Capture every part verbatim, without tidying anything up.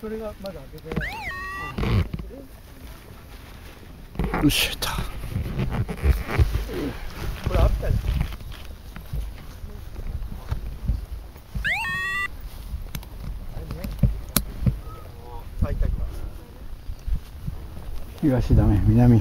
それがまだ開けてない。よし、いた。これあったよ。東ダメ、南。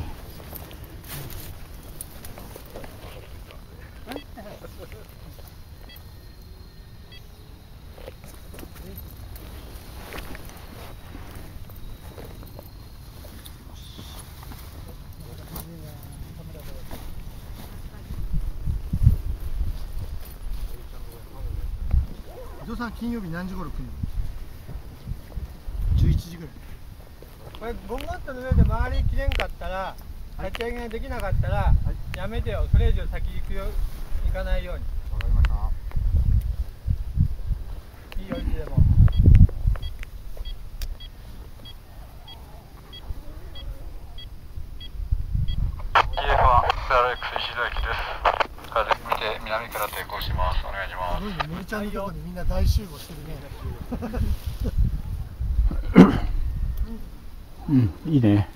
金曜日何時頃来るの？じゅういちじぐらい。これゴムボットの上で回りきれんかったら、立ち上げができなかったら、はい、やめてよ。それ以上先行くよ、行かないように。わかりました。いいよ、いつでも。イーエフワン エスアールエックス 石田駅です。風見て南から抵抗します。お願いします。森ちゃんのとこにみんな大集合してるね。うん、いいね。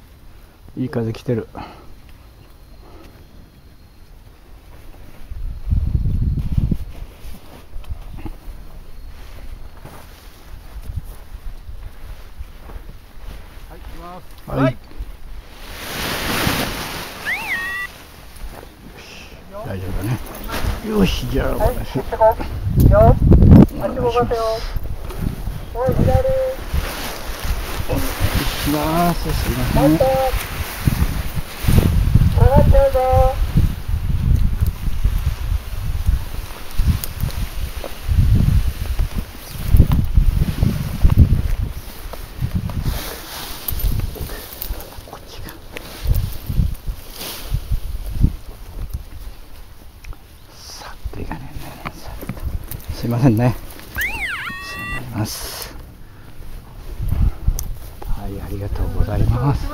いい風来てる。はい、行きます。はい。大丈夫だね。よし、じゃあ、はい、足動かせよ。はい、左。お願いします。すいません。下がっちゃうぞ。こっちが。すいませんね。失礼になります。はい、ありがとうございます。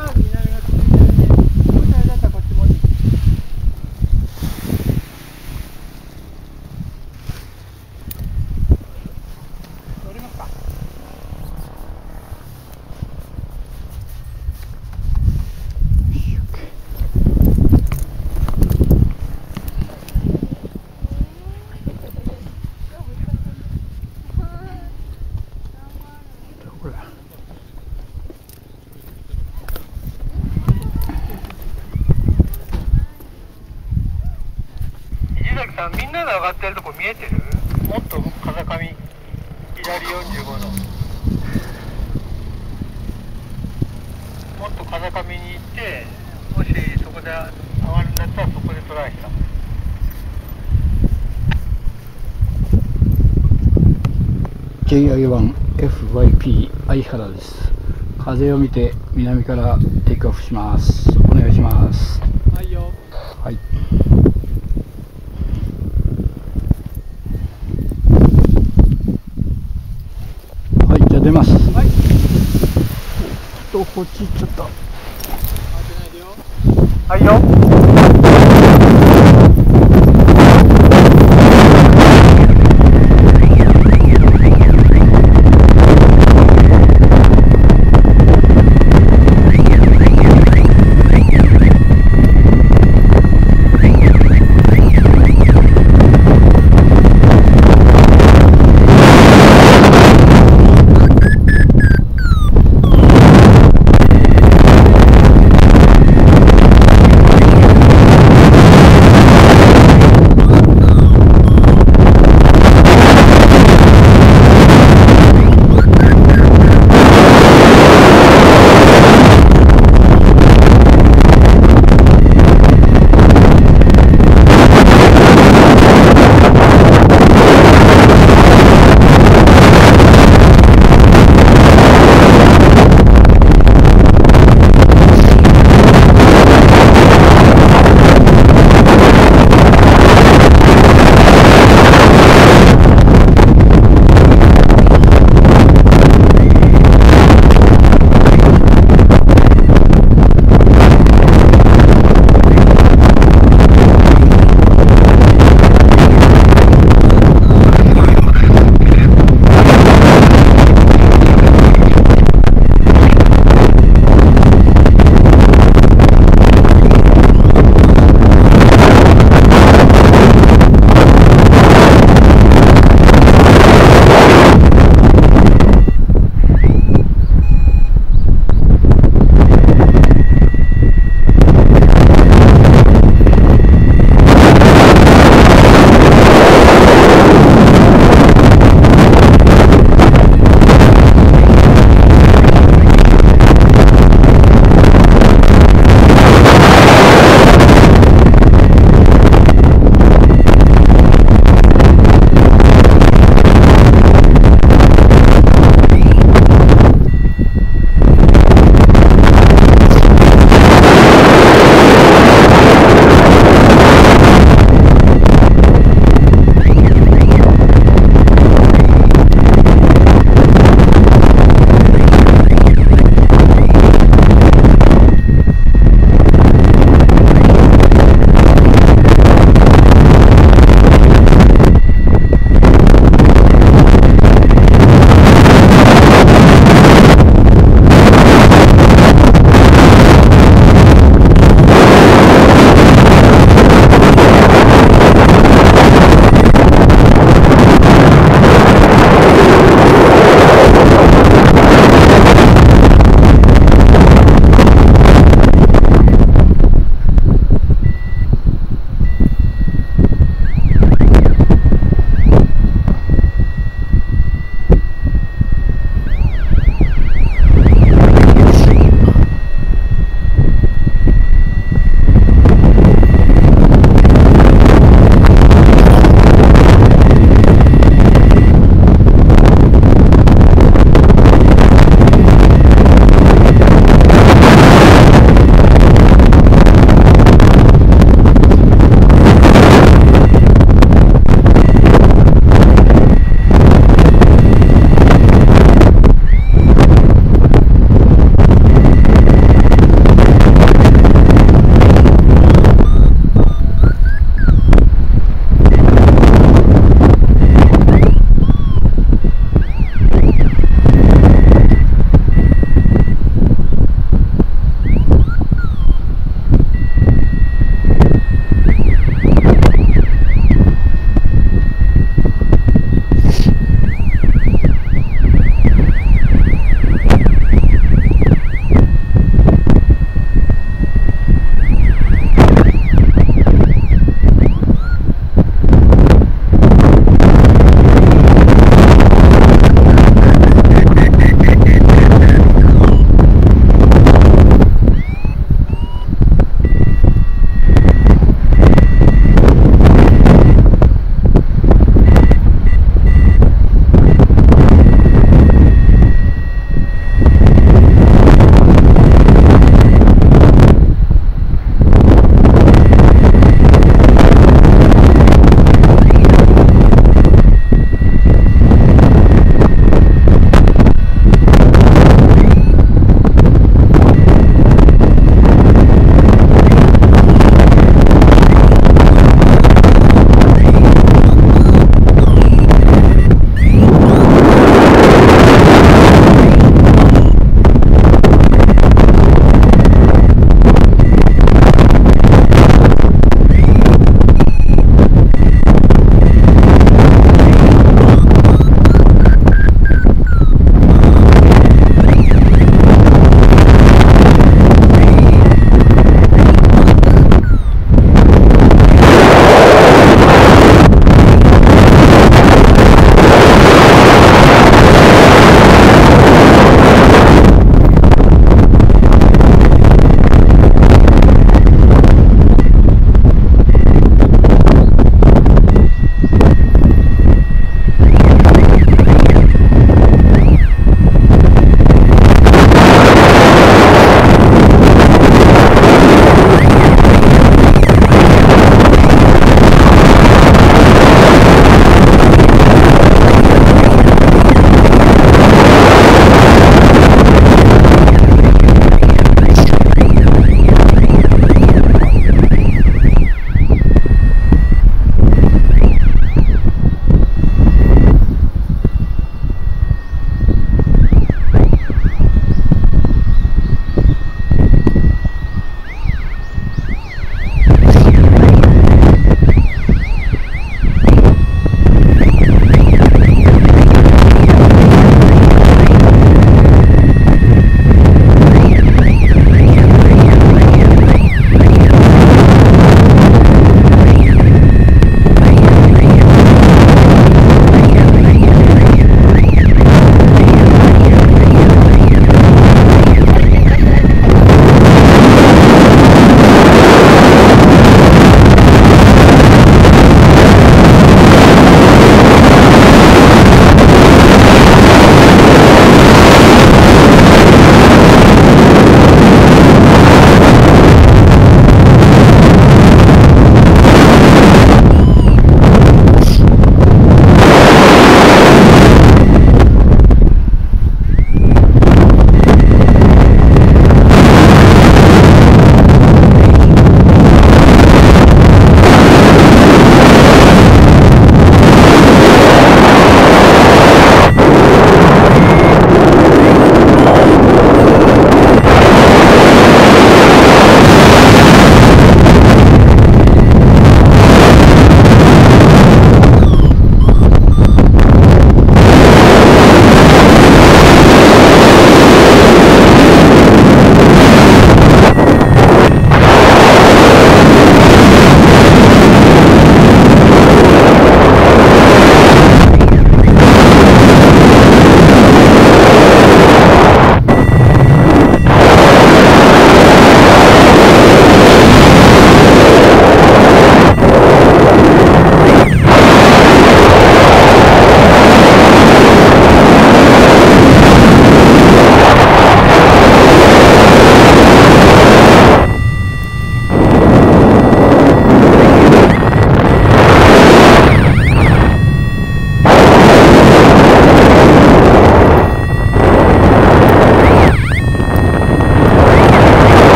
みんなが上がってるとこ見えてる？もっと風上、左よんじゅうごのもっと風上に行って、もしそこで上がるんだったらそこでトライした。ジェイアイワンエフワイピー 相原です。風を見て南からテイクオフします。お願いします。はいよ。はい、出ます。はい。とこっち行っちゃった。当てないでよ。はいよ。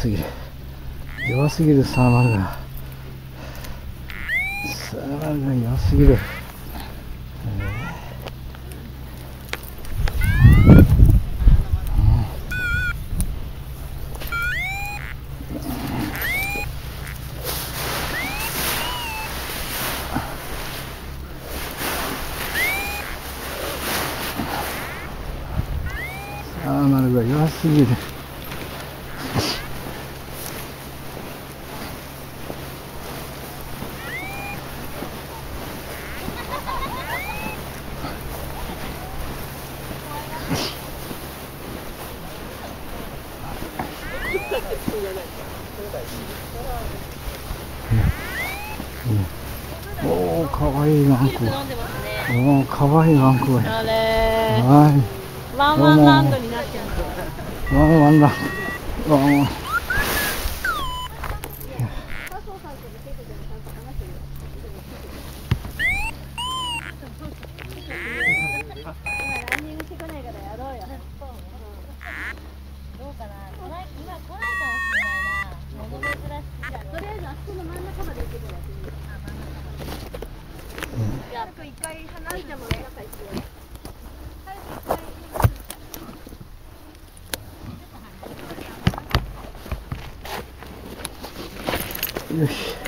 すぎる、弱すぎる、サーマルガン、サーマルガン弱すぎる。サーマルガン弱すぎる。おお、かわいいワンコ。おお、かわいいワンコ。あれ。はい。ワンワンランドになっちゃう。ワンワンランド。ワンワン。よし。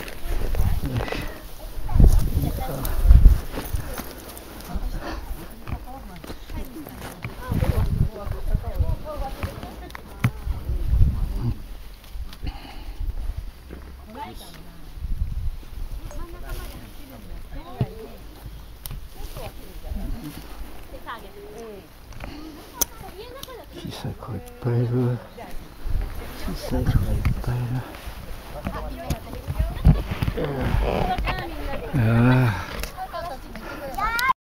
小さい子いっぱいいる。小さい子がいっぱいいる。Yeah.